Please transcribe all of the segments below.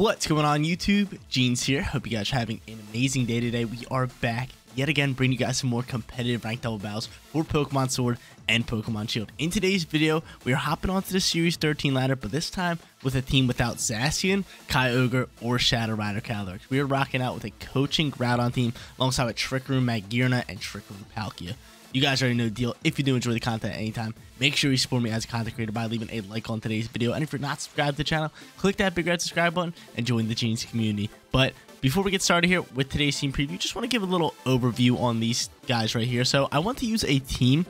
What's going on YouTube? Jeans here. Hope you guys are having an amazing day today. We are back yet again, bringing you guys some more competitive ranked double battles for Pokemon Sword and Pokemon Shield. In today's video, we are hopping onto the Series 13 ladder, but this time with a team without Zacian, Kyogre, or Shadow Rider Calyrex. We are rocking out with a coaching Groudon team alongside with Trick Room Magearna and Trick Room Palkia. You guys already know the deal. If you do enjoy the content at any time, make sure you support me as a content creator by leaving a like on today's video. And if you're not subscribed to the channel, click that big red subscribe button and join the Genius community. But before we get started here with today's team preview, just want to give a little overview on these guys right here. So I want to use a team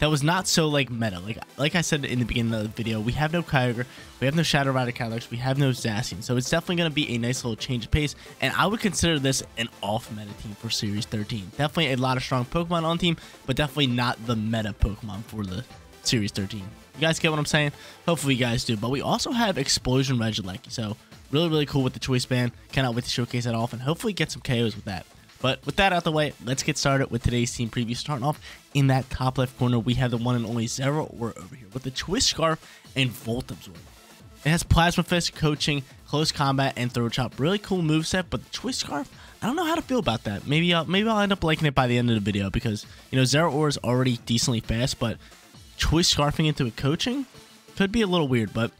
that was not so like meta. Like I said in the beginning of the video, we have no Kyogre, we have no Shadow Rider Calyrex, we have no Zacian. So it's definitely going to be a nice little change of pace, and I would consider this an off-meta team for Series 13. Definitely a lot of strong Pokemon on team, but definitely not the meta Pokemon for the Series 13. You guys get what I'm saying? Hopefully you guys do. But we also have Explosion Regieleki, so really cool with the Choice Band. Cannot wait to showcase that off and hopefully get some KOs with that. But with that out the way, let's get started with today's team preview. Starting off in that top left corner, we have the one and only Zeraora over here with the Twist Scarf and Volt Absorb. It has Plasma Fist, Coaching, Close Combat, and Throw Chop. Really cool moveset, but the Twist Scarf, I don't know how to feel about that. Maybe I'll end up liking it by the end of the video because, you know, Zeraora is already decently fast, but Twist Scarfing into a Coaching could be a little weird. But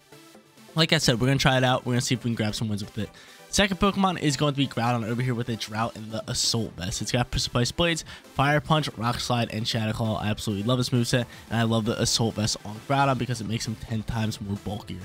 like I said, we're going to try it out. We're going to see if we can grab some wins with it. Second Pokemon is going to be Groudon over here with a Drought and the Assault Vest. It's got Precipice Blades, Fire Punch, Rock Slide, and Shadow Claw. I absolutely love this moveset, and I love the Assault Vest on Groudon because it makes him 10 times more bulkier.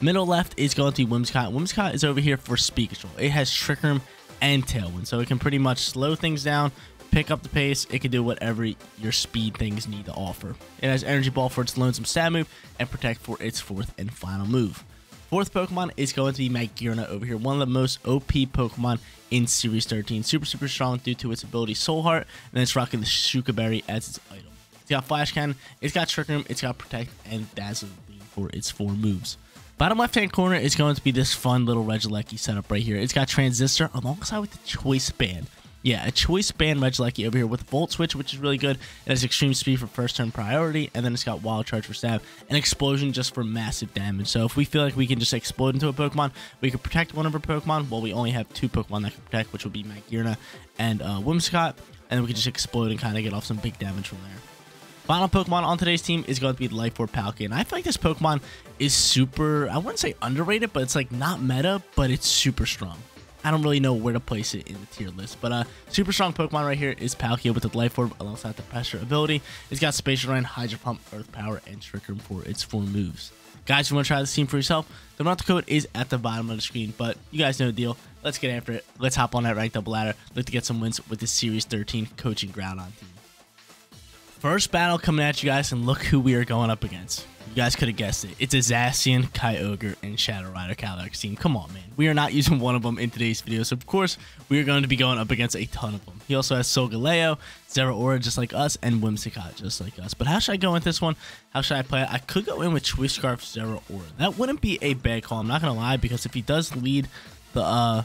Middle left is going to be Whimsicott. Whimsicott is over here for Speed Control. It has Trick Room and Tailwind, so it can pretty much slow things down, pick up the pace. It can do whatever your speed things need to offer. It has Energy Ball for its lonesome stat move and Protect for its fourth and final move. Fourth Pokemon is going to be Magearna over here, one of the most OP Pokemon in Series 13. Super strong due to its ability Soul Heart, and it's rocking the Shuka Berry as its item. It's got Flash Cannon, it's got Trick Room, it's got Protect, and Dazzling Gleam for its four moves. Bottom left-hand corner is going to be this fun little Regieleki setup right here. It's got Transistor alongside with the Choice Band. Yeah, a Choice Band Regieleki over here with Volt Switch, which is really good. It has Extreme Speed for first turn priority, and then it's got Wild Charge for stab, and Explosion just for massive damage. So if we feel like we can just explode into a Pokemon, we could protect one of our Pokemon. Well, we only have two Pokemon that can protect, which would be Magearna and Whimsicott, and then we can just explode and kind of get off some big damage from there. Final Pokemon on today's team is going to be Life Orb Palkia, and I feel like this Pokemon is super, I wouldn't say underrated, but it's like not meta, but it's super strong. I don't really know where to place it in the tier list, but super strong Pokemon right here is Palkia with the Life Orb alongside the Pressure ability. It's got Spatial Run, Hydro Pump, Earth Power, and Trick Room for its four moves. Guys, if you want to try this team for yourself, the amount of code is at the bottom of the screen, but you guys know the deal. Let's get after it. Let's hop on that ranked double ladder. Look to get some wins with the Series 13 coaching Groudon team. First battle coming at you guys, and look who we are going up against. You guys could have guessed it. It's a Zacian, Kyogre, and Shadow Rider Calyrex team. Come on, man. We are not using one of them in today's video, so of course, we are going to be going up against a ton of them. He also has Solgaleo, Zeraora just like us, and Whimsicott just like us. But how should I go with this one? How should I play it? I could go in with Twist Scarf Zeraora. That wouldn't be a bad call, I'm not going to lie, because if he does lead the,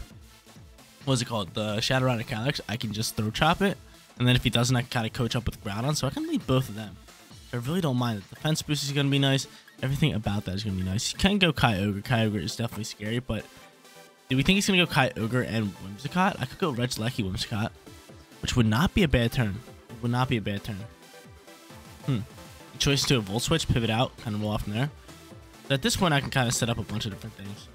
the Shadow Rider Calyrex, I can just throw chop it. And then if he doesn't, I can kind of coach up with Groudon, so I can lead both of them. So I really don't mind. The defense boost is going to be nice. Everything about that is going to be nice. He can go Kyogre. Kyogre is definitely scary, but do we think he's going to go Kyogre and Whimsicott? I could go Regieleki Whimsicott, which would not be a bad turn. It would not be a bad turn. The choice to a Volt Switch, pivot out, kind of roll off from there. But at this point, I can kind of set up a bunch of different things.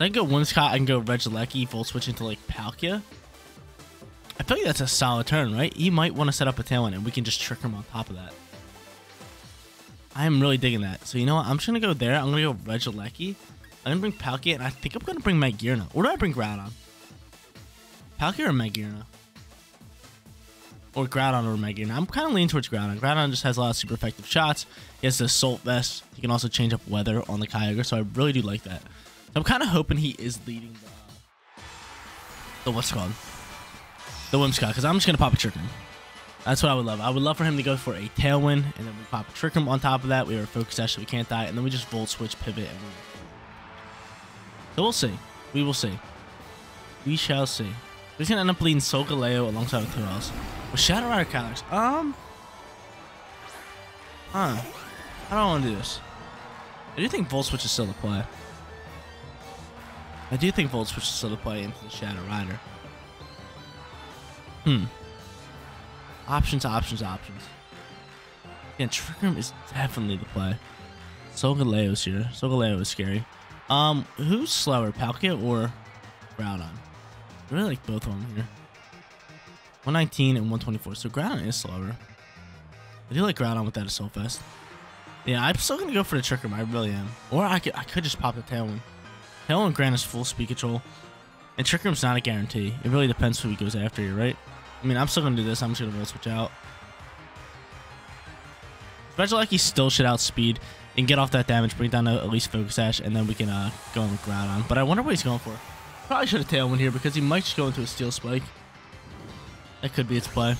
I can go Whimsicott, I can go Regieleki, Volt Switch into like Palkia. I feel like that's a solid turn, right? He might want to set up a Tailwind, and we can just trick him on top of that. I am really digging that. So, you know what? I'm just going to go there. I'm going to go Regieleki. I'm going to bring Palkia, and I think I'm going to bring Magearna. Or do I bring Groudon? Palkia or Magearna? Or Groudon or Magearna? I'm kind of leaning towards Groudon. Groudon just has a lot of super effective shots. He has the Assault Vest. He can also change up weather on the Kyogre, so I really do like that. So I'm kind of hoping he is leading the what's it called? The Whimsicott, because I'm just going to pop a Trick Room. That's what I would love. I would love for him to go for a Tailwind, and then we pop a Trick Room on top of that. We have a Focus Sash, so we can't die, and then we just Volt Switch, pivot, and win. So we'll see. We will see. We shall see. He's going to end up leading Solgaleo alongside with who else? With Shadow Rider Calyrex. I don't want to do this. I do think Volt Switch is still the play. I do think Volt Switch is still to play into the Shadow Rider. Options. Again, Trick Room is definitely the play. Solgaleo's here. Solgaleo is scary. Who's slower, Palkia or Groudon? I really like both of them here. 119 and 124. So Groudon is slower. I do like Groudon with that Assault Vest. Yeah, I'm still gonna go for the Trick Room. I really am. Or I could just pop the Tailwind. Tailwind grants full speed control, and Trick Room's not a guarantee. It really depends who he goes after you, right? I mean, I'm still gonna do this. I'm just gonna Volt Switch out. Regieleki still should outspeed and get off that damage, bring down at least Focus Sash, and then we can go in with Groudon. But I wonder what he's going for. Probably should have Tailwind here because he might just go into a Steel Spike. That could be its play.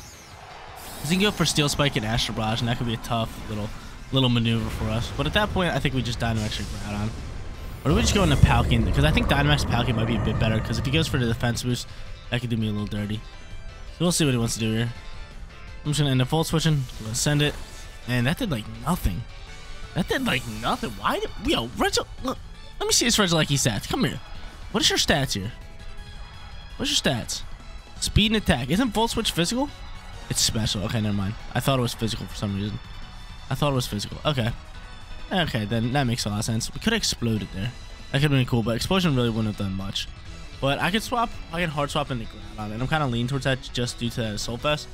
Because he can go for Steel Spike and Astral Barrage, and that could be a tough little maneuver for us. But at that point, I think we just Dynamax Groudon. Or do we just go into Palkia? Because I think Dynamax Palkia might be a bit better, because if he goes for the defense boost, that could do me a little dirty. So we'll see what he wants to do here. I'm just going to end up Volt Switching. We'll send it. And that did like nothing. That did like nothing. Why did. Yo, Regieleki. Look. Let me see this Regieleki stats. Come here. What is your stats here? What's your stats? Speed and attack. Isn't Volt Switch physical? It's special. Okay, never mind. I thought it was physical for some reason. Okay. Okay, then that makes a lot of sense. We could have exploded there. That could have been cool, but Explosion really wouldn't have done much. But I could swap. I can hard swap into Groudon, and I'm kind of leaning towards that just due to that Assault Vest.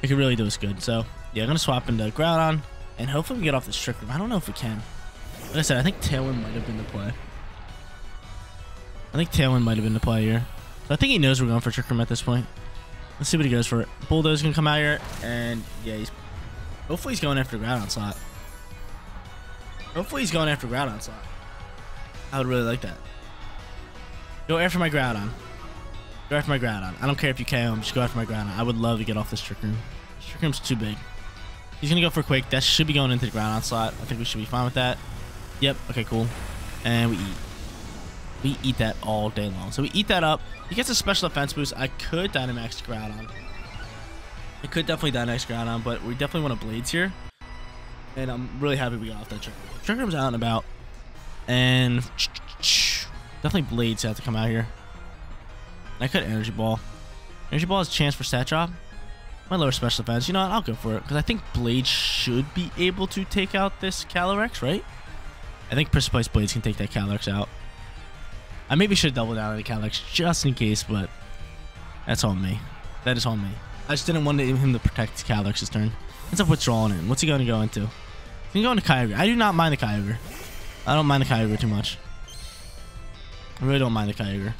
It could really do us good. So, yeah, I'm going to swap into Groudon, and hopefully we get off this Trick Room. I don't know if we can. Like I said, I think Tailwind might have been the play. Here. So I think he knows we're going for Trick Room at this point. Let's see what he goes for. Bulldoze can come out here, and yeah, he's hopefully he's going after Groudon slot. I would really like that. Go after my Groudon. I don't care if you KO him. Just go after my Groudon. I would love to get off this Trick Room. This Trick Room's too big. He's gonna go for Quake. That should be going into the Groudon slot. I think we should be fine with that. Yep. Okay. Cool. And we eat. We eat that all day long. So we eat that up. He gets a special defense boost. I could Dynamax Groudon. I could definitely Dynamax Groudon, but we definitely want to Blades here. And I'm really happy we got off that Trick Room. Trick Room's out and about, and definitely Blades have to come out here. I could Energy Ball. Energy Ball has a chance for stat drop. My lower special defense. You know what? I'll go for it. Because I think Blades should be able to take out this Calyrex, right? I think Precipice Blades can take that Calyrex out. I maybe should double down on the Calyrex just in case, but that's on me. That is on me. I just didn't want him to protect Calyrex this turn. Ends up withdrawing it. What's he going to go into? He's going to go into Kyogre. I do not mind the Kyogre. I don't mind the Kyogre too much. I really don't mind the Kyogre.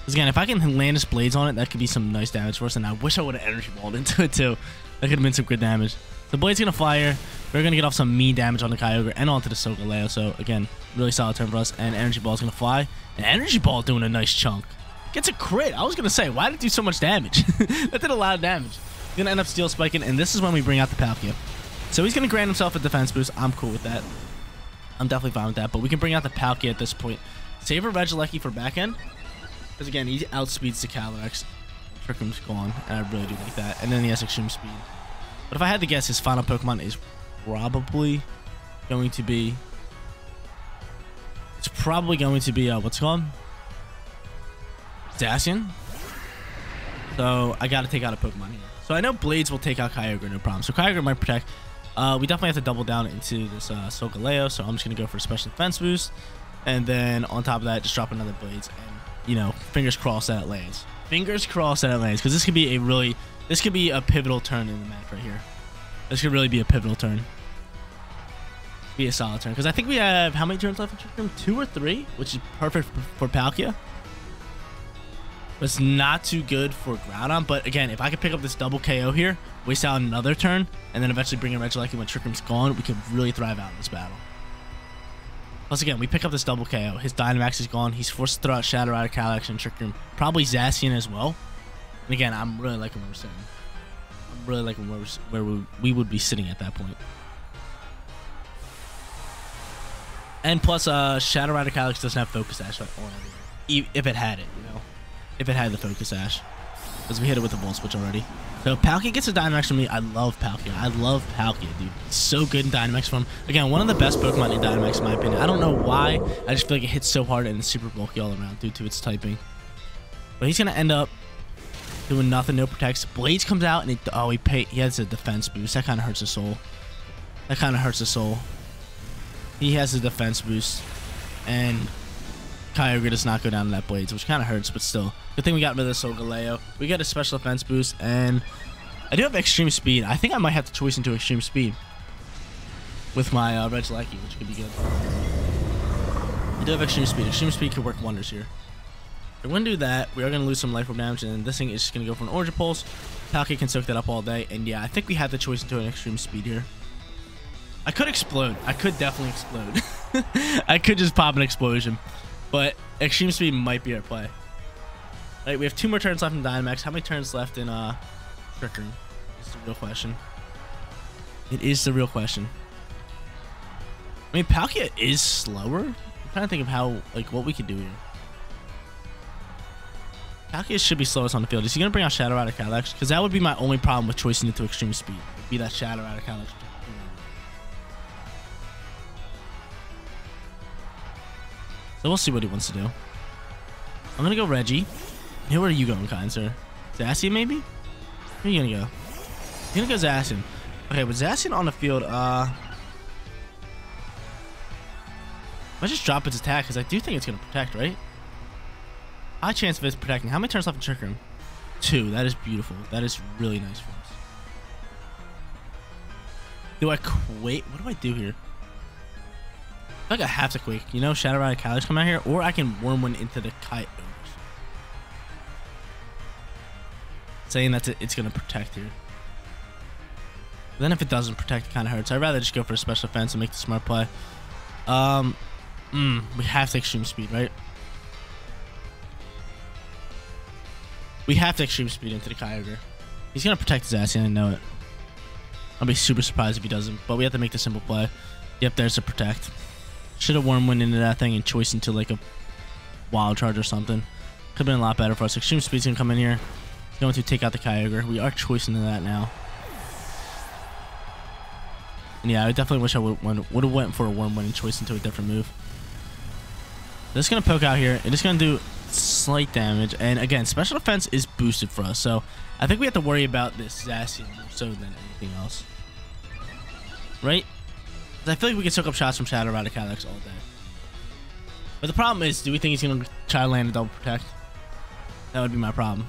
Because again, if I can land his Blades on it, that could be some nice damage for us. And I wish I would have Energy Balled into it too. That could have been some good damage. The Blade's going to fly here. We're going to get off some mean damage on the Kyogre and onto the Solgaleo. So again, really solid turn for us. And Energy Ball's going to fly. And Energy Ball doing a nice chunk. Gets a crit. I was going to say, why did it do so much damage? That did a lot of damage. Going to end up Steel Spiking. And this is when we bring out the Palkia. So he's going to grant himself a defense boost. I'm cool with that. I'm definitely fine with that. But we can bring out the Palkia at this point. Save our Regieleki for back end. Because again, he outspeeds the Calyrex. Trick Room's gone, and I really do like that. And then he has Extreme Speed. But if I had to guess, his final Pokemon is probably going to be... It's probably going to be, what's it called? Zacian. So, I gotta take out a Pokemon here. So, I know Blades will take out Kyogre, no problem. So, Kyogre might protect. We definitely have to double down into this Solgaleo. So, I'm just gonna go for a special defense boost. And then, on top of that, just drop another Blades. And you know, fingers crossed that it lands. Because this could be a really... This could be a pivotal turn in the map right here. This could really be a pivotal turn. Be a solid turn. Because I think we have... How many turns left in Trick Room? 2 or 3? Which is perfect for Palkia. But it's not too good for Groudon. But again, if I could pick up this double KO here, waste out another turn, and then eventually bring in Regieleki when Trick Room's gone, we could really thrive out in this battle. Plus again, we pick up this double KO. His Dynamax is gone. He's forced to throw out Shadow Rider Calyrex and Trick Room. Probably Zacian as well. And again, I'm really liking where we're sitting. I'm really liking where we would be sitting at that point. And plus, Shadow Rider Calyrex doesn't have Focus Sash. Like, if it had it, you know. If it had the Focus Sash. because we hit it with the Volt Switch already. So Palkia gets a Dynamax from me. I love Palkia. I love Palkia, dude. It's so good in Dynamax form. Again, one of the best Pokemon in Dynamax in my opinion. I don't know why. I just feel like it hits so hard and it's super bulky all around due to its typing. But he's going to end up doing nothing. No protects. Blades comes out and he has a defense boost. That kind of hurts his soul. That kind of hurts his soul. He has a defense boost. And Kyogre does not go down to that Blades, which kind of hurts, but still. Good thing we got rid of Solgaleo. We got a special defense boost, and I do have Extreme Speed. I think I might have to choice into Extreme Speed with my Regieleki, which could be good. I do have Extreme Speed. Extreme Speed could work wonders here. If we're going to do that, we are going to lose some Life Orb damage, and this thing is just going to go for an Origin Pulse. Palkia can soak that up all day, and yeah, I think we have the choice into an Extreme Speed here. I could explode. I could definitely explode. I could just pop an explosion. But Extreme Speed might be our play. All right, we have 2 more turns left in Dynamax. How many turns left in Trick Room? It's the real question. It is the real question. I mean, Palkia is slower. I'm trying to think of how, like, what we could do here. Palkia should be slowest on the field. Is he going to bring out Shadow Rider Calyrex? Because that would be my only problem with choicing into Extreme Speed. It'd be that Shadow Rider Calyrex. So we'll see what he wants to do. I'm going to go Reggie. Who are you going, kind sir? Zacian, maybe? Where are you going to go? You're going to go Zacian. Okay, with Zacian on the field, I just drop its attack, because I do think it's going to protect, right? High chance of it's protecting. How many turns left in Trick Room? 2. That is beautiful. That is really nice for us. Do I quake? What do I do here? I feel like I have to Quake. You know, Shadow Rider Calyrex come out here, or I can Worm one into the Kyogre. Saying that it's going to protect here. But then if it doesn't protect, it kind of hurts. I'd rather just go for a special defense and make the smart play. We have to Extreme Speed, right? We have to Extreme Speed into the Kyogre. He's going to protect his ass, and I know it. I'll be super surprised if he doesn't, but we have to make the simple play. Yep, there's a protect. Should have Wormwind into that thing and choice into like a Wild Charge or something. Could have been a lot better for us. Extreme Speed's gonna come in here. It's going to take out the Kyogre. We are choicing into that now. And yeah, I definitely wish I would have went for a Wormwind and choice into a different move. This is gonna poke out here. It is gonna do slight damage. And again, special defense is boosted for us, so I think we have to worry about this Zacian more so than anything else, right? I feel like we can soak up shots from Shadow Rider Calyrex all day. But the problem is, do we think he's going to try to land a double protect? That would be my problem.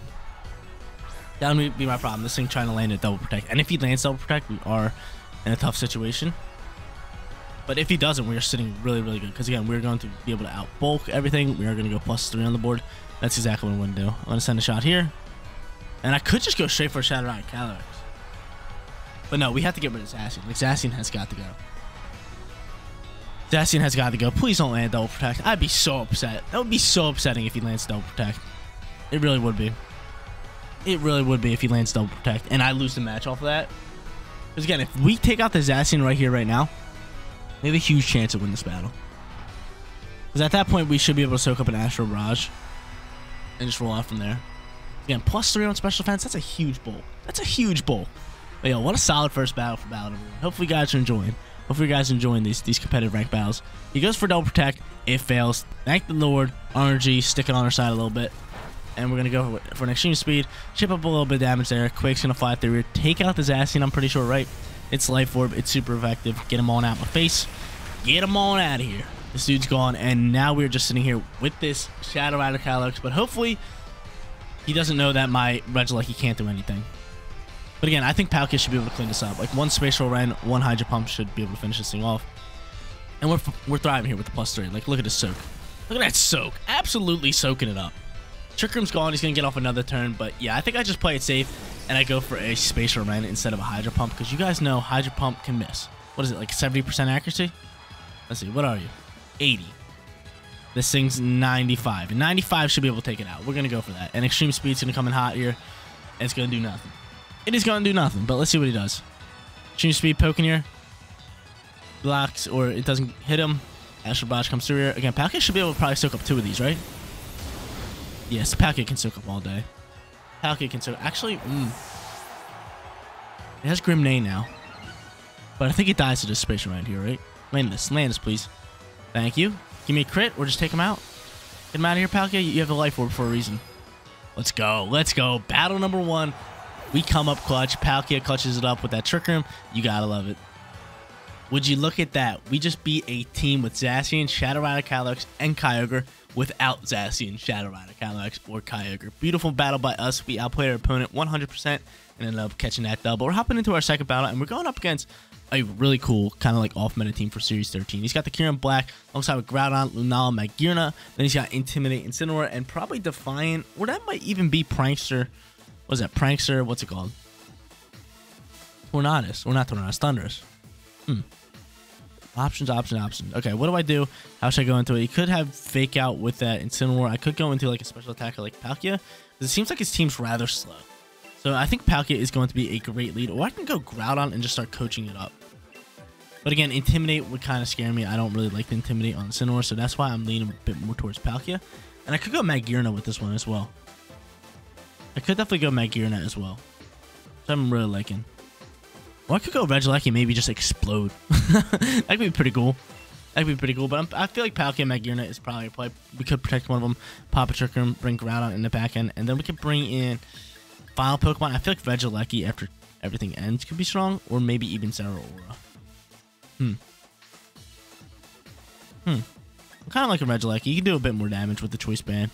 That would be my problem, this thing trying to land a double protect. And if he lands double protect, we are in a tough situation. But if he doesn't, we are sitting really, really good. Because again, we're going to be able to out bulk everything. We are going to go +3 on the board. That's exactly what I'm going to do. I'm going to send a shot here. And I could just go straight for Shadow Rider Calyrex. But no, we have to get rid of Zacian. Like, Zacian has got to go. Zacian has got to go. Please don't land double protect. I'd be so upset. That would be so upsetting if he lands double protect. It really would be. It really would be if he lands double protect. And I lose the match off of that. Because again, if we take out the Zacian right here, right now, we have a huge chance to win this battle. Because at that point, we should be able to soak up an Astral Barrage and just roll out from there. Again, +3 on special defense. That's a huge bowl. That's a huge bowl. But yo, what a solid first battle for Battle. Hopefully you guys are enjoying. Hopefully you guys are enjoying these competitive ranked battles. He goes for double protect. It fails. Thank the Lord. RNG, stick it on our side a little bit. And we're going to go for an Extreme Speed. Chip up a little bit of damage there. Quake's going to fly through here. Take out the Zacian, I'm pretty sure, right? It's Life Orb. It's super effective. Get him on out of my face. Get him on out of here. This dude's gone. And now we're just sitting here with this Shadow Rider Calyrex. But hopefully he doesn't know that my Regieleki can't do anything. But again, I think Palkia should be able to clean this up. Like, one Spatial Ren, one Hydro Pump should be able to finish this thing off. And we're thriving here with the +3. Like, look at his soak. Look at that soak. Absolutely soaking it up. Trick Room's gone. He's going to get off another turn. But yeah, I think I just play it safe. And I go for a Spatial Ren instead of a Hydro Pump. Because you guys know Hydro Pump can miss. What is it, like 70% accuracy? Let's see. What are you? 80. This thing's 95. And 95 should be able to take it out. We're going to go for that. And Extreme Speed's going to come in hot here. And it's going to do nothing. It is going to do nothing, but let's see what he does. Extreme Speed poking here. Blocks, or it doesn't hit him. Astral Barrage comes through here. Again, Palkia should be able to probably soak up 2 of these, right? Yes, Palkia can soak up all day. Palkia can survive. Actually, it has Grimnane now. But I think it dies to this space around here, right? Land this, please. Thank you. Give me a crit or just take him out. Get him out of here, Palkia. You have the Life Orb for a reason. Let's go. Let's go. Battle number one. We come up clutch. Palkia clutches it up with that Trick Room. You gotta love it. Would you look at that? We just beat a team with Zacian, Shadow Rider Calyrex, and Kyogre without Zacian, Shadow Rider Calyrex, or Kyogre. Beautiful battle by us. We outplayed our opponent 100% and ended up catching that dub. But we're hopping into our second battle, and we're going up against a really cool, kind of like off-meta team for Series 13. He's got the Kyogre in black, alongside with Groudon, Lunala, Magearna. Then he's got Intimidate, Incineroar, and probably Defiant, or that might even be Prankster. What is that? Prankster? What's it called? Tornadus. Or not Tornadus. Thundurus. Options. Okay, what do I do? How should I go into it? He could have Fake Out with that Incineroar. I could go into like a special attacker like Palkia, because it seems like his team's rather slow. So I think Palkia is going to be a great lead, or I can go Groudon and just start coaching it up. But again, Intimidate would kind of scare me. I don't really like to Intimidate on Incineroar, so that's why I'm leaning a bit more towards Palkia. And I could go Magearna with this one as well. I could definitely go Magearna as well, which I'm really liking. Or I could go Regieleki and maybe just explode. That could be pretty cool. But I feel like Palkia and Magearna is probably a play. We could protect one of them, pop a Trick Room, bring Groudon in the back end, and then we could bring in final Pokemon. I feel like Regieleki after everything ends could be strong, or maybe even Zeraora. I'm kind of like a Regieleki. You can do a bit more damage with the Choice Band.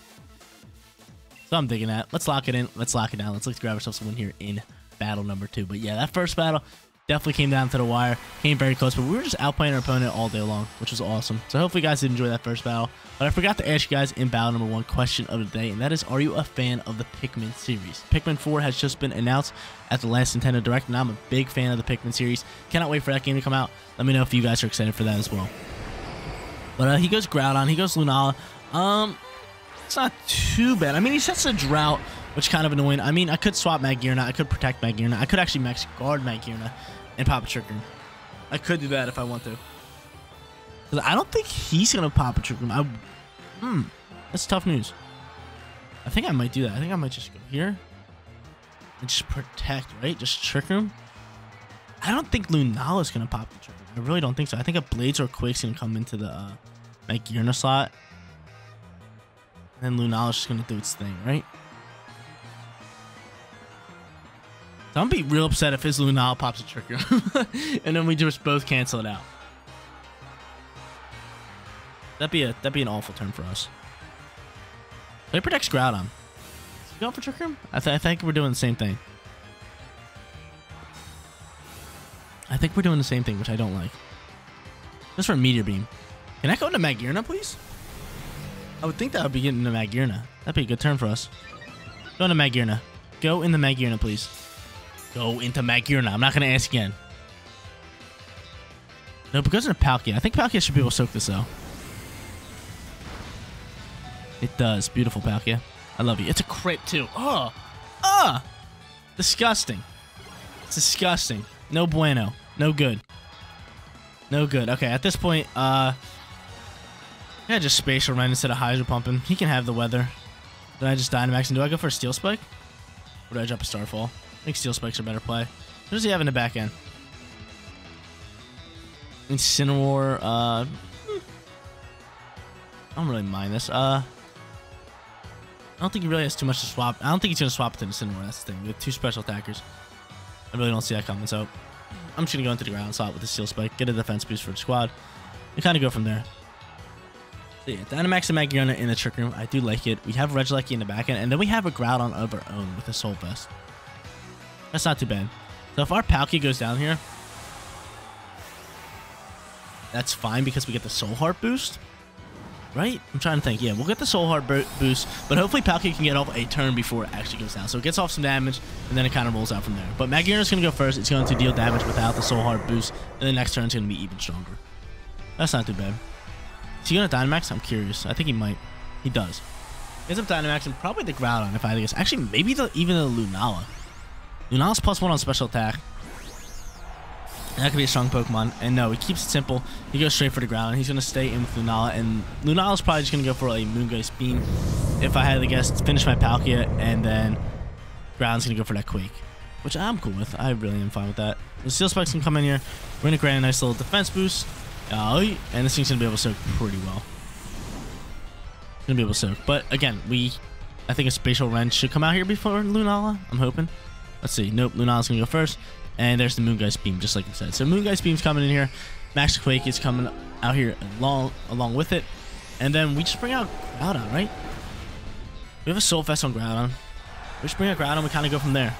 So I'm digging that. Let's lock it in. Let's lock it down. Let's grab ourselves a win here in battle number two. But yeah, that first battle definitely came down to the wire, came very close, but we were just outplaying our opponent all day long, which was awesome. So hopefully you guys did enjoy that first battle. But I forgot to ask you guys in battle number one question of the day, and that is, are you a fan of the Pikmin series? Pikmin 4 has just been announced at the last Nintendo Direct, and I'm a big fan of the Pikmin series. Cannot wait for that game to come out. Let me know if you guys are excited for that as well. But he goes Groudon, he goes Lunala. It's not too bad. I mean, he sets a drought, which is kind of annoying. I mean, I could swap Magearna. I could protect Magearna. I could actually max guard Magearna and pop a Trick Room. I could do that if I want to. I don't think he's going to pop a Trick Room. That's tough news. I think I might do that. I think I might just go here and just protect, right? Just Trick Room. I don't think Lunala's going to pop the Trick Room. I really don't think so. I think a Blades or a Quake's going to come into the Magearna slot. And then Lunala's just going to do its thing, right? So I'm gonna be real upset if his Lunala pops a Trick Room. And then we just both cancel it out. That'd be an awful turn for us. So he protects Groudon. Is he going for Trick Room? I think we're doing the same thing. Which I don't like. Just for a Meteor Beam. Can I go into Magearna, please? I would think that would be getting into Magearna. That'd be a good turn for us. Go into Magearna. Go in the Magearna, please. Go into Magearna. I'm not going to ask again. No, but goes into Palkia. I think Palkia should be able to soak this out. It does. Beautiful, Palkia. I love you. It's a crit, too. Disgusting. It's disgusting. No bueno. No good. Okay, at this point, yeah, just Spatial Rend instead of Hydro Pumping. He can have the weather. Then I just Dynamax. And do I go for a Steel Spike? Or do I drop a Starfall? I think Steel Spike's a better play. What does he have in the back end? Incineroar, I don't really mind this. I don't think he really has too much to swap. I don't think he's going to swap with Incineroar. That's the thing. We have two special attackers. I really don't see that coming, so I'm just going to go into the ground slot with the Steel Spike, get a defense boost for the squad, and kind of go from there. So yeah, Dynamax and Magearna in the Trick Room. I do like it. We have Regieleki in the back end, and then we have a Groudon of our own with Assault Vest. That's not too bad. So if our Palkia goes down here, that's fine because we get the Soul Heart boost, right? I'm trying to think. Yeah, we'll get the Soul Heart boost, but hopefully Palkia can get off a turn before it actually goes down. So it gets off some damage, and then it kind of rolls out from there. But Magearna's going to go first. It's going to deal damage without the Soul Heart boost, and the next turn's going to be even stronger. That's not too bad. Is he going to Dynamax? I'm curious. I think he might. He does. He ends up Dynamaxing probably the Groudon, if I had to guess. Actually, maybe even the Lunala. Lunala's +1 on special attack. And that could be a strong Pokemon. And no, he keeps it simple. He goes straight for the ground. He's going to stay in with Lunala. And Lunala's probably just going to go for a Moongeist Beam, if I had to guess, to finish my Palkia. And then Groudon's going to go for that Quake, which I'm cool with. I really am fine with that. The Steel Spikes can come in here. We're going to grant a nice little defense boost. And this thing's going to be able to soak pretty well. It's going to be able to soak. But again, I think a Spatial Wrench should come out here before Lunala. I'm hoping. Let's see. Nope. Lunala's going to go first. And there's the Moongeist Beam, just like I said. So Moongeist Beam's coming in here. Max Quake is coming out here along with it. And then we just bring out Groudon, right? We have a Soul Vest on Groudon. We just bring out Groudon. We kind of go from there.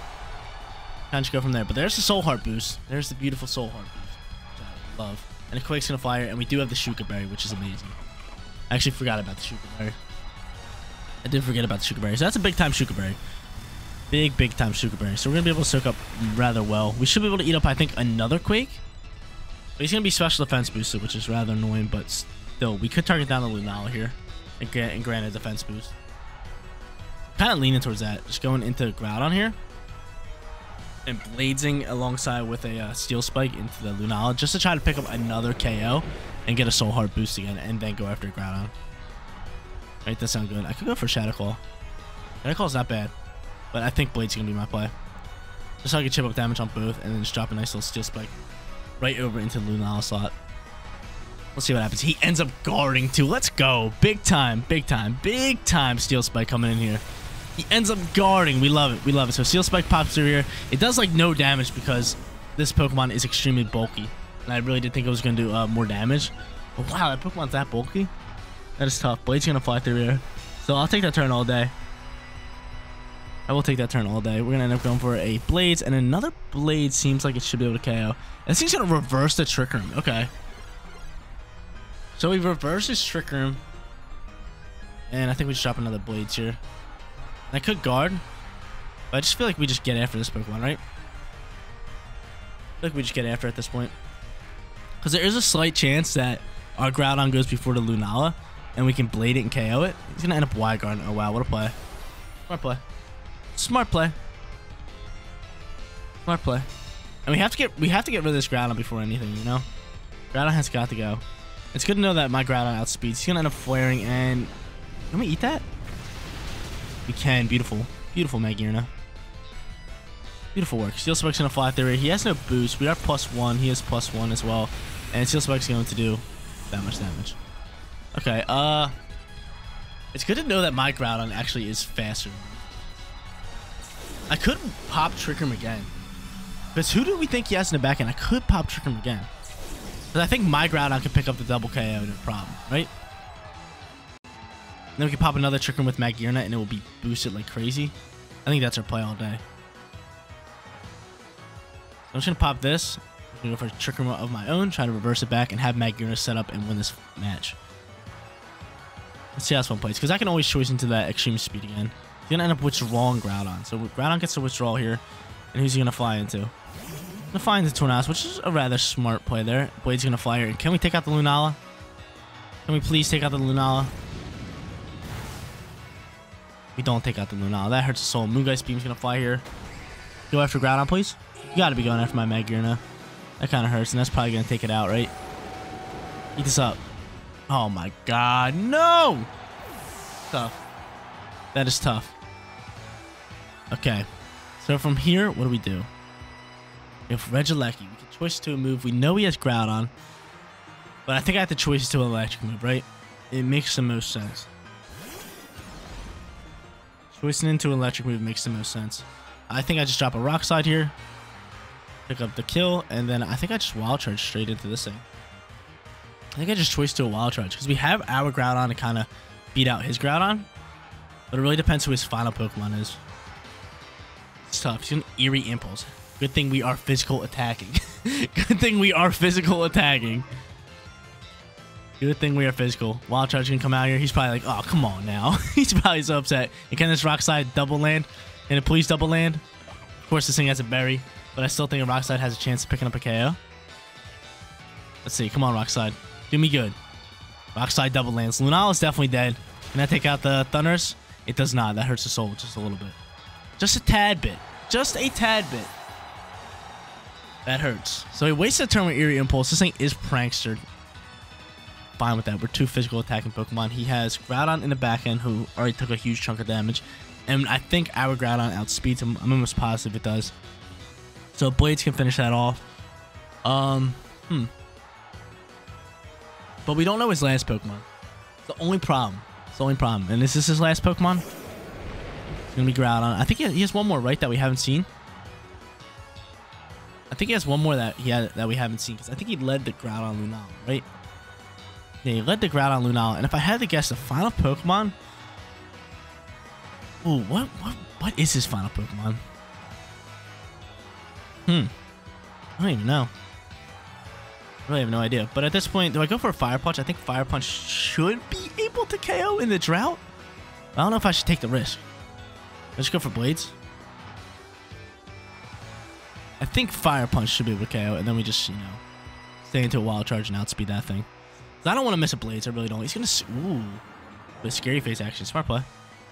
But there's the Soul Heart boost. There's the beautiful Soul Heart boost, which I love. And a Quake's going to fire. And we do have the Shuka Berry, which is amazing. I actually forgot about the Shuka Berry. I did forget about the Shuka Berry. So that's a big-time Shuka Berry. Big time Shuka Berry. So we're going to be able to soak up rather well. We should be able to eat up, I think, another Quake. But he's going to be special defense boosted, which is rather annoying. But still, we could target down the Lunala here and grant a defense boost. Kind of leaning towards that. Just going into Groudon here. And bladesing alongside with a Steel Spike into the Lunala. Just to try to pick up another KO and get a Soul Heart boost again. And then go after Groudon. Right, that sounds good. I could go for Shadow Claw. Shadow Claw's not bad. But I think Blade's going to be my play. Just so I can chip up damage on both and then just drop a nice little Steel Spike right over into the Lunala slot. Let's see what happens. He ends up guarding too. Let's go. Big time Steel Spike coming in here. He ends up guarding. We love it. So Steel Spike pops through here. It does like no damage because this Pokemon is extremely bulky. And I really did think it was going to do more damage. But wow, that Pokemon's that bulky? That is tough. Blade's going to fly through here. So I'll take that turn all day. I will take that turn all day. We're going to end up going for a Blades, and another Blade seems like it should be able to KO. This thing's going to reverse the Trick Room. Okay. So we reverse his Trick Room, and I think we just drop another Blades here. I could guard, but I just feel like we just get after this Pokemon, right? I feel like we just get after at this point. Because there is a slight chance that our Groudon goes before the Lunala, and we can Blade it and KO it. He's going to end up wide guarding. Oh, wow. What a play. What a play. Smart play. And we have to get rid of this Groudon before anything, you know? Groudon has got to go. It's good to know that my Groudon outspeeds. He's gonna end up flaring and can we eat that? We can. Beautiful. Beautiful Magearna. Beautiful work. Steel Spike's gonna fly through it. He has no boost. We are +1. He is +1 as well. And Steel Spike's going to do that much damage. Okay, it's good to know that my Groudon actually is faster. I could pop Trick Room again. Because who do we think he has in the back end? I could pop Trick Room again. But I think my Groudon can pick up the double KO, no problem, right? And then we can pop another Trick Room with Magearna and it will be boosted like crazy. I think that's our play all day. I'm just going to pop this. I'm going to go for a Trick Room of my own, try to reverse it back, and have Magearna set up and win this match. Let's see how this one plays. Because I can always choice into that Extreme Speed again. He's going to end up withdrawing Groudon. So Groudon gets to withdraw here. And who's he going to fly into? He's going to fly into Tornadus, which is a rather smart play there. Blade's going to fly here. And can we take out the Lunala? Can we please take out the Lunala? We don't take out the Lunala. That hurts the soul. Moongeist Beam's going to fly here. Go after Groudon, please. You got to be going after my Magearna. That kind of hurts. And that's probably going to take it out, right? Eat this up. Oh, my God. No! Tough. That is tough. Okay, so from here, what do we do? We have Regieleki. We can choice to a move. We know he has Groudon, but I think I have to choice to an electric move, right? It makes the most sense. Choicing into an electric move makes the most sense. I think I just drop a Rock Slide here, pick up the kill, and then I think I just Wild Charge straight into this thing. I think I just choice to a Wild Charge because we have our Groudon to kind of beat out his Groudon, but it really depends who his final Pokemon is. It's tough. He's an eerie impulse. Good thing we are physical attacking. Wild Charge gonna come out here. He's probably like, oh, come on now. He's probably so upset. And can this Rock Slide double land? Can it please double land? Of course, this thing has a berry, but I still think a Rock Slide has a chance of picking up a KO. Let's see. Come on, Rock Slide. Do me good. Rock Slide double lands. Lunala's definitely dead. Can I take out the Thunders? It does not. That hurts the soul just a little bit. Just a tad bit. That hurts. So he wastes a turn with Eerie Impulse. This thing is prankstered. fine with that. We're two physical attacking Pokemon. He has Groudon in the back end, who already took a huge chunk of damage. And I think our Groudon outspeeds him. I'm almost positive it does. So Blades can finish that off. But we don't know his last Pokemon. It's the only problem. It's the only problem. And is this his last Pokemon? It's going to be Groudon. I think he has one more, right, that we haven't seen? I think he has one more that he had, that we haven't seen. Because I think he led the Groudon Lunala, right? Yeah, he led the Groudon Lunala. And if I had to guess, the final Pokemon... Ooh, what is his final Pokemon? I don't even know. I really have no idea. But at this point, do I go for a Fire Punch? I think Fire Punch should be able to KO in the drought. I don't know if I should take the risk. Let's go for Blades. I think Fire Punch should be able to KO, and then we just, you know, stay into a Wild Charge and outspeed that thing. I don't want to miss a Blades. I really don't. He's going to... Ooh. But Scary Face action. Smart play. What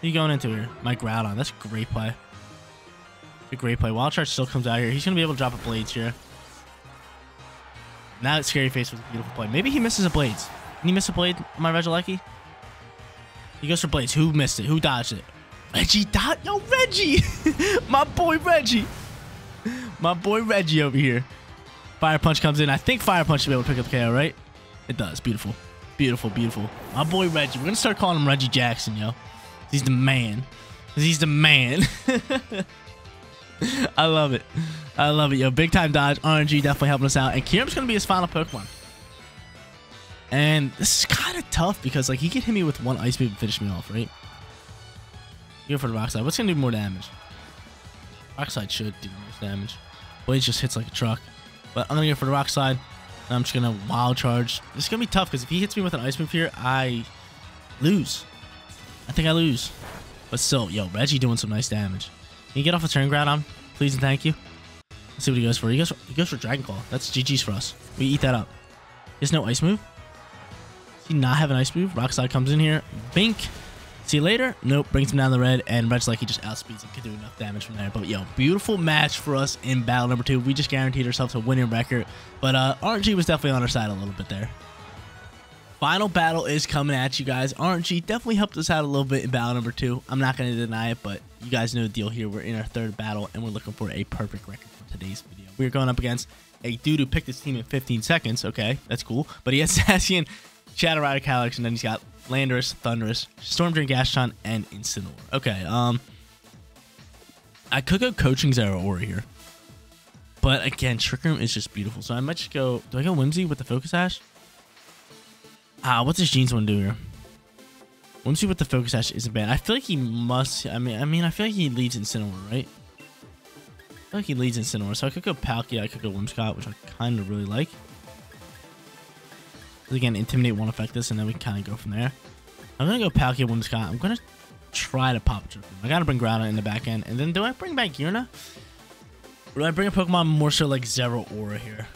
are you going into here? My Groudon. That's a great play. That's a great play. Wild Charge still comes out here. He's going to be able to drop a Blades here. Now that Scary Face was a beautiful play. Maybe he misses a Blades. Can he miss a Blade? My Regieleki? He goes for Blades. Who missed it? Who dodged it? Reggie dodged? Yo, Reggie! My boy Reggie! My boy Reggie over here. Fire Punch comes in. I think Fire Punch should be able to pick up the KO, right? It does. Beautiful. Beautiful, beautiful. My boy Reggie. We're going to start calling him Reggie Jackson, yo. He's the man. He's the man. I love it. I love it, yo. Big time dodge. RNG definitely helping us out. And Kyurem's going to be his final Pokemon. And this is kind of tough because, like, he could hit me with one Ice Beam and finish me off, right? Go for the Rock Slide. What's going to do more damage? Rock Slide should do more damage. Blade just hits like a truck. But I'm going to go for the Rock Slide. And I'm just going to Wild Charge. This is going to be tough because if he hits me with an Ice Move here, I lose. I think I lose. But still, yo, Reggie doing some nice damage. Can you get off a turn, Groudon? Please and thank you. Let's see what he goes for. He goes for Dragon Claw. That's GG's for us. We eat that up. He has no Ice Move. Does he not have an Ice Move? Rock Slide comes in here. Bink. See you later. Nope. Brings him down the red. And Regieleki just outspeeds him. Could do enough damage from there. But yo, beautiful match for us in battle number 2. We just guaranteed ourselves a winning record. But RNG was definitely on our side a little bit there. Final battle is coming at you guys. RNG definitely helped us out a little bit in battle number 2. I'm not going to deny it, but you guys know the deal here. We're in our third battle, and we're looking for a perfect record for today's video. We're going up against a dude who picked his team in 15 seconds. Okay, that's cool. But he has Zacian, Shadow Rider Calyrex, and then he's got Landorus, Thundurus, Stormdrain Gastron, and Incineroar. Okay, I could go coaching Zeraora here. But again, Trick Room is just beautiful. So I might just go... Do I go Whimsy with the Focus Sash? What's his jeans one do here? Whimsy with the Focus Sash isn't bad. I feel like he must... I mean, I feel like he leads Incineroar, right? I feel like he leads Incineroar. So I could go Palkia. I could go Whimsicott, which I kind of really like. Again, Intimidate won't affect this, and then we can kind of go from there. I'm going to go Palkia, Whimsicott. I'm going to try to pop Trick Room. I got to bring Groudon in the back end. And then do I bring back Magearna? Or do I bring a Pokemon more so like Zeraora here?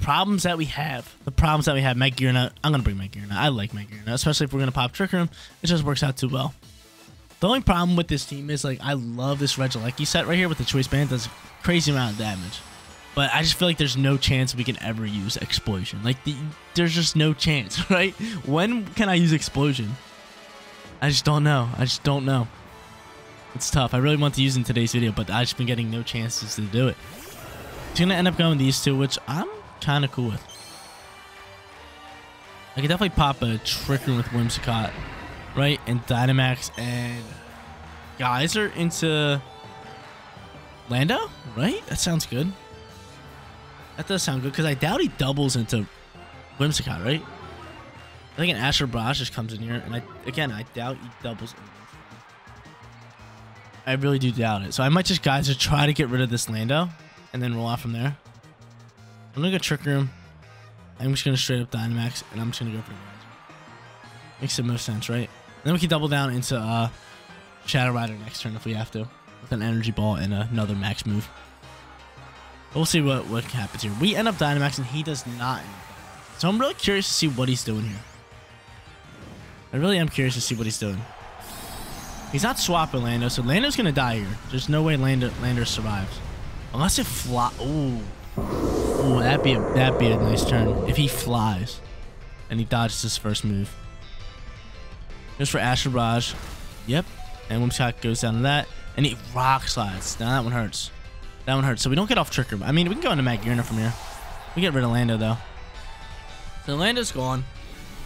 Problems that we have. The problems that we have. Magearna. I'm going to bring Magearna. I like Magearna, especially if we're going to pop Trick Room. It just works out too well. The only problem with this team is, like, I love this Regieleki set right here with the Choice Band. Does a crazy amount of damage. But I just feel like there's no chance we can ever use Explosion. Like, there's just no chance, right? When can I use Explosion? I just don't know. I just don't know. It's tough. I really want to use it in today's video, but I've just been getting no chances to do it. It's going to end up going these two, which I'm kind of cool with. I could definitely pop a Trick Room with Whimsicott, right? And Dynamax and Geyser into Lando, right? That sounds good. That does sound good, because I doubt he doubles into Whimsicott, right? I think an Astral Barrage just comes in here, and I doubt he doubles into Whimsicott. I really do doubt it. So I might just, guys, just try to get rid of this Lando, and then roll out from there. I'm going to go Trick Room. I'm just going to straight up Dynamax, and I'm just going to go for Geyser. Makes the most sense, right? And then we can double down into Shadow Rider next turn if we have to, with an Energy Ball and another max move. We'll see what happens here. We end up Dynamax, and he does not. So I'm really curious to see what he's doing here. I really am curious to see what he's doing. He's not swapping Lando, so Lando's going to die here. There's no way Lando survives. Unless it flies. Ooh. Ooh, that'd be a nice turn if he flies and he dodges his first move. Goes for Astral Barrage. Yep. And Whimsicott goes down to that. And he rock slides. Now that one hurts. That one hurts. So we don't get off Trick Room. I mean, we can go into Magearna from here. We get rid of Lando though. So Lando's gone.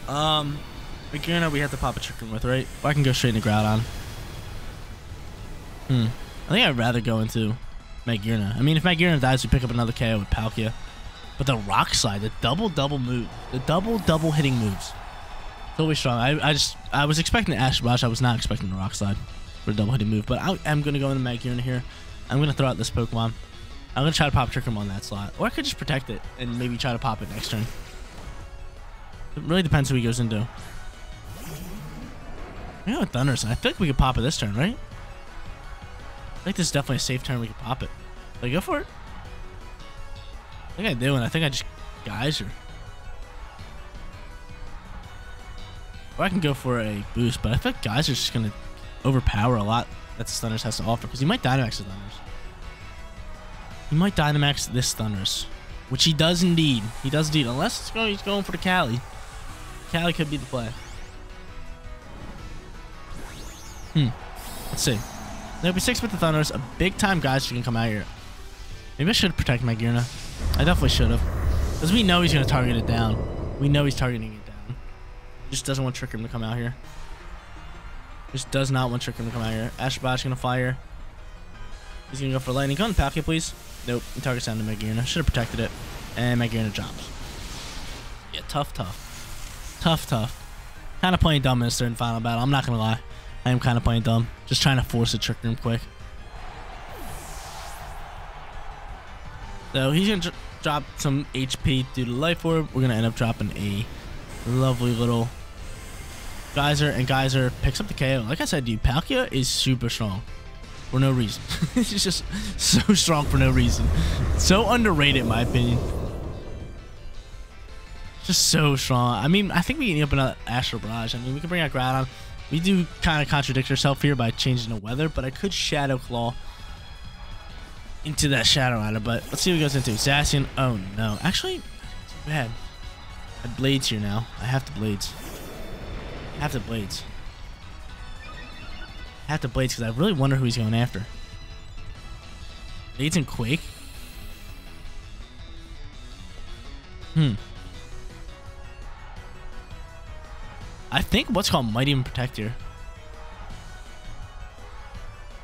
Magearna we have to pop a Trick Room with, right? Or I can go straight into Groudon. I think I'd rather go into Magearna. I mean, if Magearna dies, we pick up another KO with Palkia. But the Rock Slide, the double-double move, the double-double hitting moves, it's always strong. I was expecting the Astral Barrage. I was not expecting the Rock Slide for a double-hitting move. But I am going to go into Magearna here. I'm going to throw out this Pokemon. I'm going to try to pop Trick Room on that slot. Or I could just protect it and maybe try to pop it next turn. It really depends who he goes into. We got a Thunder Sign. I feel like we could pop it this turn, right? I think this is definitely a safe turn. We can pop it. Did I go for it? I think I do, and I think I just Geyser. Or I can go for a boost, but I think Geyser's just going to overpower a lot that Thundurus has to offer, because he might Dynamax the Thundurus. He might Dynamax this Thundurus, which he does indeed. He does indeed, unless it's going, he's going for the Cali. Cali could be the play. Let's see. There'll be 6 with the Thundurus. A big-time Geyser can come out here. Maybe I should protect Magearna. I definitely should have. Because we know he's going to target it down. We know he's targeting it down. He just doesn't want Trick Room to come out here. Just does not want Trick Room to come out here. Astral Barrage going to fire. He's going to go for Lightning. Come on, Palkia, please. Nope. He targets down to Magearna. Should have protected it. And Magearna drops. Yeah, tough. Tough. Kind of playing dumb in this third and final battle. I'm not going to lie. I am kind of playing dumb. Just trying to force a Trick Room quick. So he's going to drop some HP due to Life Orb. We're going to end up dropping a lovely little Geyser. And Geyser picks up the KO. Like I said, dude, Palkia is super strong. For no reason. She's just so strong for no reason. So underrated in my opinion. Just so strong. I mean, I think we can open up Astral Barrage. I mean, we can bring out Groudon. We do kind of contradict ourselves here by changing the weather, but I could Shadow Claw into that Shadow Rider, but let's see what he goes into. Zacian. Oh, no. Actually, too bad. I have Blades here now. I have to Blades. I have to Blades. I have to Blades because I really wonder who he's going after. Blades and Quake? I think what's called might even protect here.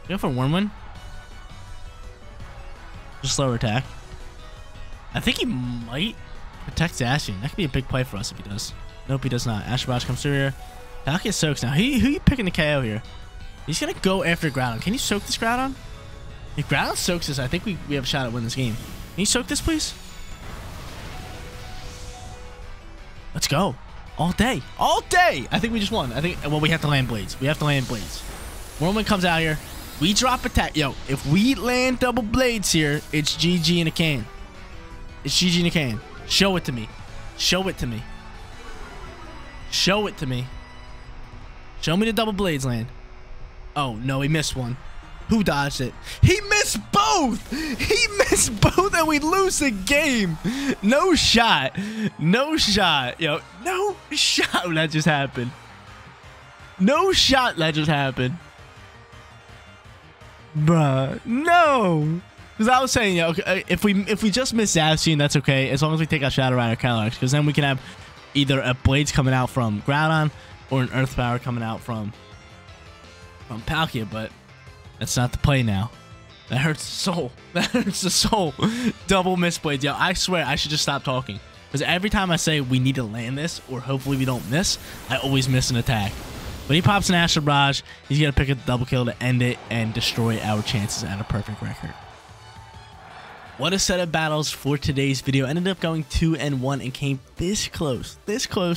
Go for Wormwind. Just slower attack. I think he might protect Zacian. That could be a big play for us if he does. Nope, he does not. Astral Barrage comes through here. Palkia soaks now. Who are you picking the KO here? He's going to go after Groudon. Can you soak this Groudon? If Groudon soaks this, I think we have a shot at winning this game. Can you soak this, please? Let's go. All day. All day. I think we just won. I think, well, we have to land Blades. We have to land Blades. Whirlwind comes out here. We drop attack. Yo, if we land double Blades here, it's GG in a can. It's GG in a can. Show it to me. Show it to me. Show it to me. Show me the double Blades land. Oh, no, he missed one. Who dodged it? He missed both! He missed both and we lose the game! No shot. No shot. Yo, no shot that just happened. No shot that just happened. Bruh, no! Because I was saying, yo, if we just miss Zacian, that's okay. As long as we take out Shadow Rider Calyrex. Because then we can have either a Blades coming out from Groudon or an Earth Power coming out from Palkia, but that's not the play now. That hurts the soul. That hurts the soul. Double miss Blades. Yo, I swear I should just stop talking. Because every time I say we need to land this, or hopefully we don't miss, I always miss an attack. But he pops an Astral Barrage. He's going to pick up the double kill to end it and destroy our chances at a perfect record. What a set of battles for today's video. Ended up going 2-1 and came this close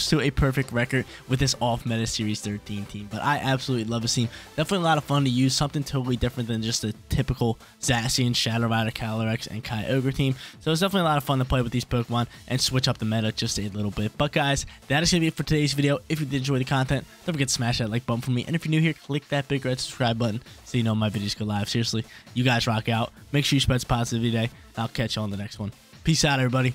to a perfect record with this off-meta Series 13 team. But I absolutely love this team. Definitely a lot of fun to use. Something totally different than just a typical Zacian, Shadow Rider, Calyrex, and Kyogre team. So it's definitely a lot of fun to play with these Pokemon and switch up the meta just a little bit. But guys, that is going to be it for today's video. If you did enjoy the content, don't forget to smash that like button for me. And if you're new here, click that big red subscribe button so you know my videos go live. Seriously, you guys rock out. Make sure you spread positivity today. I'll catch you on the next one. Peace out, everybody.